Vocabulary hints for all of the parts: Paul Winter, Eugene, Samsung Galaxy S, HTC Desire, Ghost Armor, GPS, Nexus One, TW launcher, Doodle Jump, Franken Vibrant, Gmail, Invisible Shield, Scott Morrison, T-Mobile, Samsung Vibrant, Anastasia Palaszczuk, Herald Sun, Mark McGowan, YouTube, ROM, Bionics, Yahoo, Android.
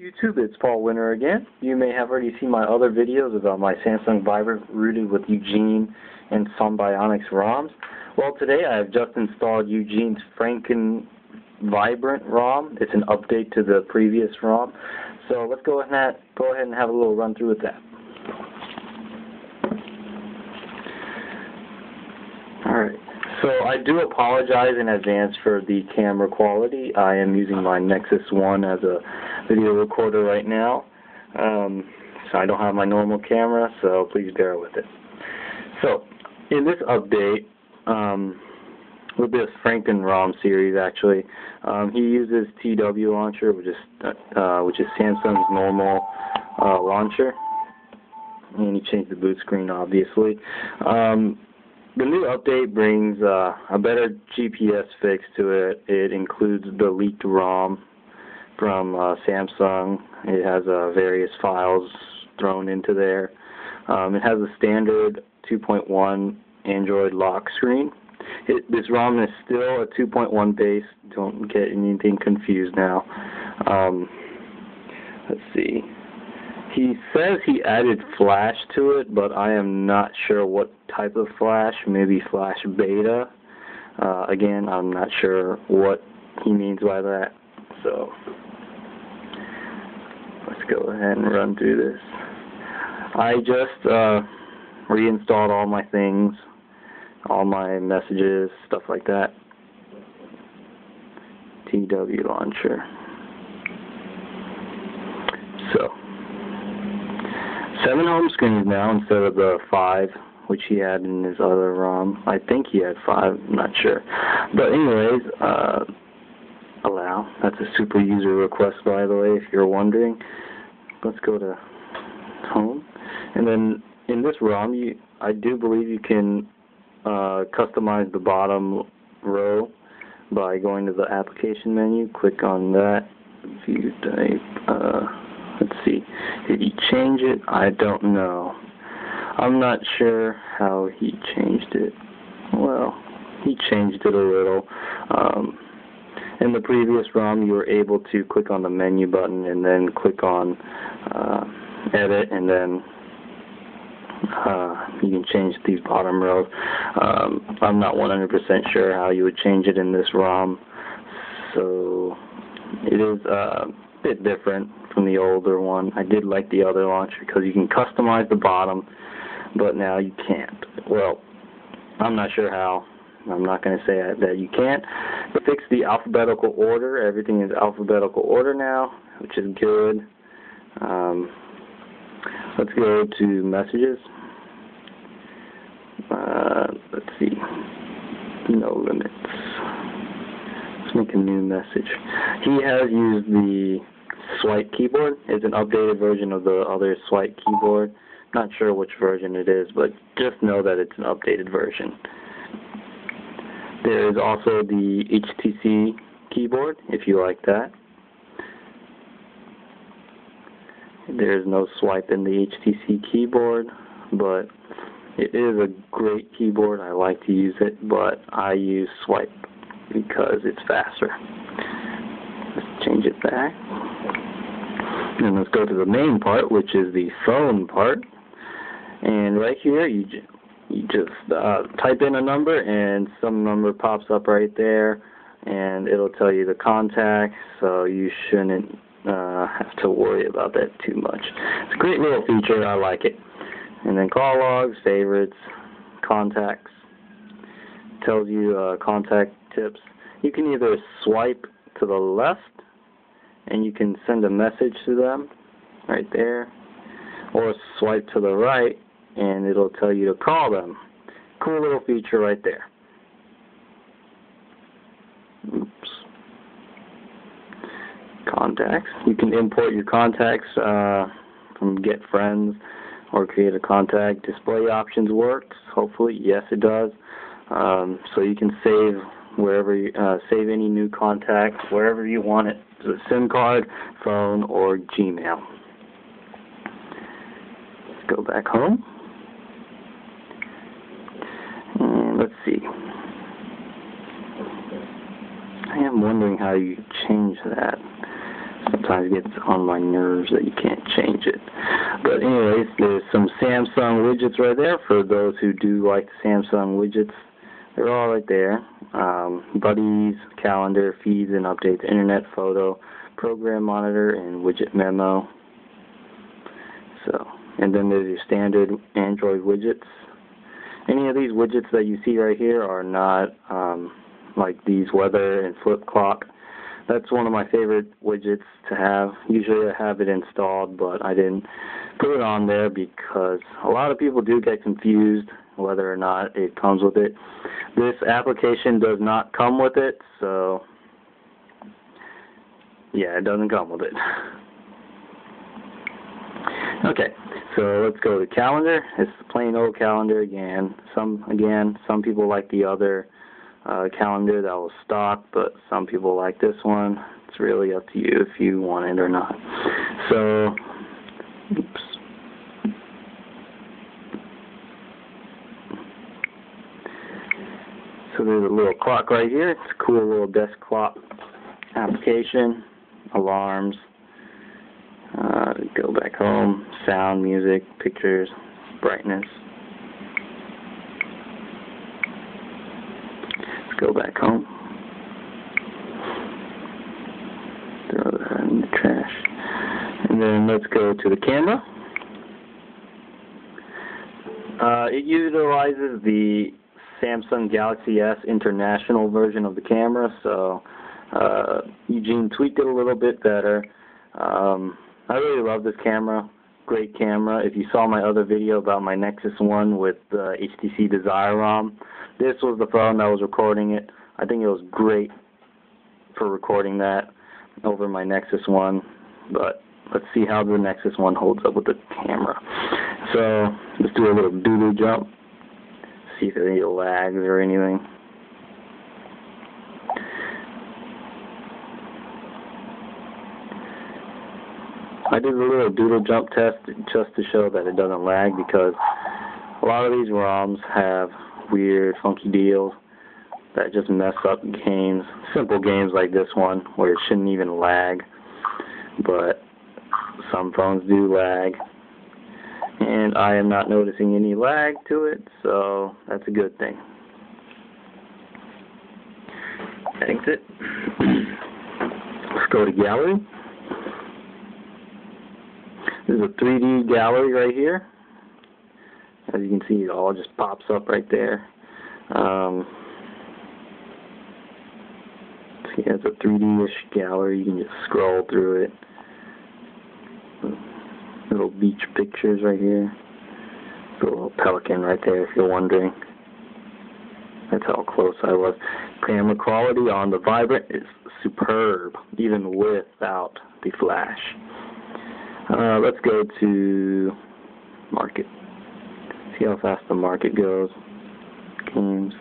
YouTube, it's Paul Winter again. You may have already seen my other videos about my Samsung Vibrant rooted with Eugene and some Bionics ROMs. Well, today I have just installed Eugene's Franken Vibrant ROM. It's an update to the previous ROM. So let's go ahead and have a little run through with that. Alright, so I do apologize in advance for the camera quality. I am using my Nexus One as a video recorder right now, so I don't have my normal camera, so please bear with it. So, in this update, with this Franken ROM series actually, he uses TW launcher, which is Samsung's normal launcher, and he changed the boot screen obviously. The new update brings a better GPS fix to it. It includes the leaked ROM from Samsung. It has various files thrown into there. It has a standard 2.1 Android lock screen. This ROM is still a 2.1 base. Don't get anything confused now. Let's see. He says he added Flash to it, but I am not sure what type of Flash. Maybe Flash Beta. Again, I'm not sure what he means by that. So let's go ahead and run through this. I just reinstalled all my things, all my messages, stuff like that. TW launcher. So 7 home screens now instead of the 5, which he had in his other ROM. I think he had 5, I'm not sure. But anyways, allow. That's a super user request, by the way, if you're wondering. Let's go to home. And then in this ROM, I do believe you can customize the bottom row by going to the application menu. Click on that. View type. Let's see. Did he change it? I don't know. I'm not sure how he changed it. Well, he changed it a little. In the previous ROM, you were able to click on the menu button and then click on edit, and then you can change these bottom rows. I'm not 100% sure how you would change it in this ROM, so it is a bit different from the older one. I did like the other launcher because you can customize the bottom, but now you can't. Well, I'm not sure how. I'm not going to say that you can't. But fix the alphabetical order. Everything is alphabetical order now, which is good. Let's go to messages. Let's see. No limits. Let's make a new message. He has used the swipe keyboard. It's an updated version of the other swipe keyboard. Not sure which version it is, but just know that it's an updated version. There is also the HTC keyboard, if you like that. There is no swipe in the HTC keyboard, but it is a great keyboard. I like to use it, but I use swipe because it's faster. Let's change it back. And let's go to the main part, which is the phone part. And right here, you just type in a number, and some number pops up right there, and it'll tell you the contact, so you shouldn't have to worry about that too much. It's a great little feature. I like it. And then call logs, favorites, contacts. It tells you contact tips. You can either swipe to the left, and you can send a message to them right there, or swipe to the right, and it'll tell you to call them. Cool little feature right there. Oops. Contacts. You can import your contacts from Get Friends or create a contact. Display options works. Hopefully, yes, it does. So you can save wherever you, save any new contact wherever you want it. So SIM card, phone, or Gmail. Let's go back home. Let's see. I am wondering how you change that. Sometimes it gets on my nerves that you can't change it. But anyways, there's some Samsung widgets right there for those who do like the Samsung widgets. They're all right there. Buddies, calendar, feeds and updates, internet, photo, program monitor, and widget memo. So, and then there's your standard Android widgets. Any of these widgets that you see right here are not like these weather and flip clock. That's one of my favorite widgets to have. Usually I have it installed, but I didn't put it on there because a lot of people do get confused whether or not it comes with it. This application does not come with it, so yeah, it doesn't come with it. Okay, so let's go to calendar. It's the plain old calendar again. Some people like the other calendar that was stock, but some people like this one. It's really up to you if you want it or not. So, so there's a little clock right here. It's a cool little desk clock application. Alarms. Go back home. Sound, music, pictures, brightness. Let's go back home. Throw that in the trash. And then let's go to the camera. It utilizes the Samsung Galaxy S international version of the camera, so Eugene tweaked it a little bit better. I really love this camera. Great camera. If you saw my other video about my Nexus One with the HTC Desire ROM, this was the phone that was recording it. I think it was great for recording that over my Nexus One, but let's see how the Nexus One holds up with the camera. So let's do a little doodle jump, see if any lags or anything. I did a little doodle jump test just to show that it doesn't lag, because a lot of these ROMs have weird, funky deals that just mess up games. Simple games like this one, where it shouldn't even lag, but some phones do lag. And I am not noticing any lag to it, so that's a good thing. Exit. Let's go to gallery. This is a 3D gallery right here. As you can see, it all just pops up right there. See, it's a 3D-ish gallery. You can just scroll through it. Little beach pictures right here. There's a little pelican right there, if you're wondering. That's how close I was. Camera quality on the Vibrant is superb, even without the flash. Let's go to market. See how fast the market goes. Games.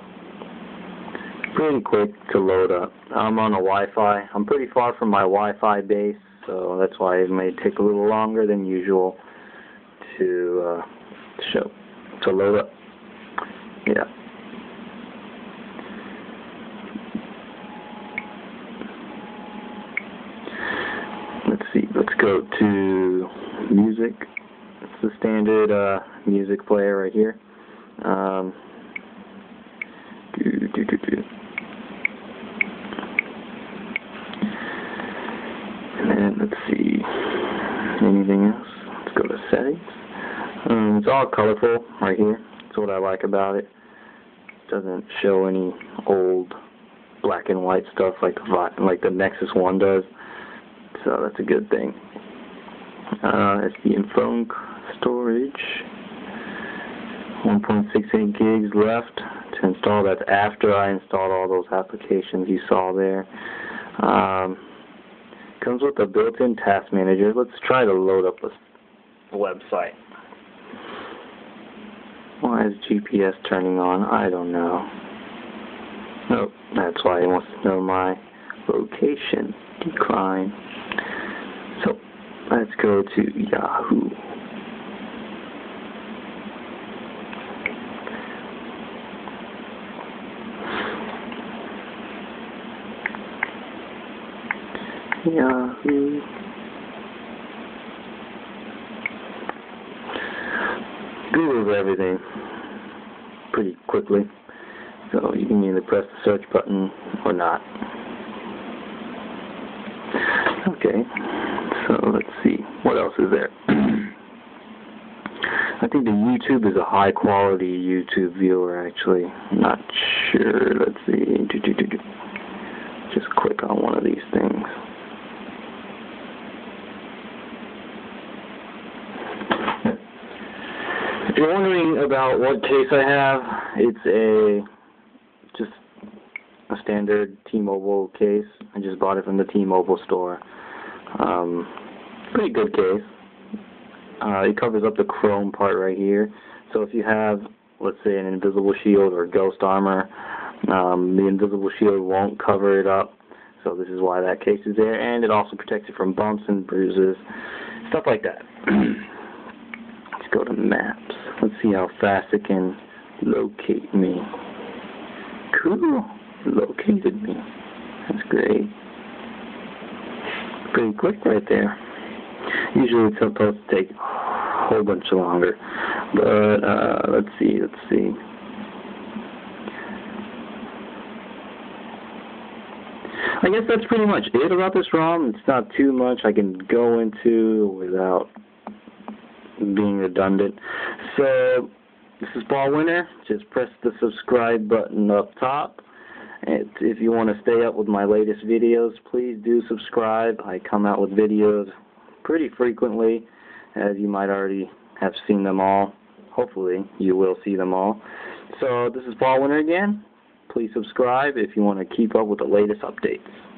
Pretty quick to load up. I'm on a Wi-Fi. I'm pretty far from my Wi-Fi base, so that's why it may take a little longer than usual to load up. Yeah. Let's go to music. It's the standard music player right here. And then let's see, anything else? Let's go to settings. It's all colorful right here. That's what I like about it. It doesn't show any old black and white stuff like the Nexus One does. So that's a good thing. SD and phone storage. 1.68 gigs left to install. That's after I installed all those applications you saw there. Comes with a built-in task manager. Let's try to load up a website. Why is GPS turning on? I don't know. Oh, that's why it wants to know my location. Decline. So let's go to Yahoo. Yahoo. Google's everything pretty quickly, so you can either press the search button or not. Okay, so let's see, what else is there? I think the YouTube is a high quality YouTube viewer actually. I'm not sure, let's see. Just click on one of these things. If you're wondering about what case I have, it's just a standard T-Mobile case. I just bought it from the T-Mobile store. Pretty good case. It covers up the chrome part right here. So if you have, let's say, an Invisible Shield or Ghost Armor, the Invisible Shield won't cover it up. So this is why that case is there. And it also protects it from bumps and bruises, stuff like that. Let's go to maps. Let's see how fast it can locate me. Cool. Located me. That's great. Pretty quick right there. Usually it's supposed to take a whole bunch longer. But let's see. I guess that's pretty much it about this ROM. It's not too much I can go into without being redundant. So this is Paul Winter. Just press the subscribe button up top. If you want to stay up with my latest videos, please do subscribe. I come out with videos pretty frequently, as you might already have seen them all. Hopefully, you will see them all. So, this is Paul Winter again. Please subscribe if you want to keep up with the latest updates.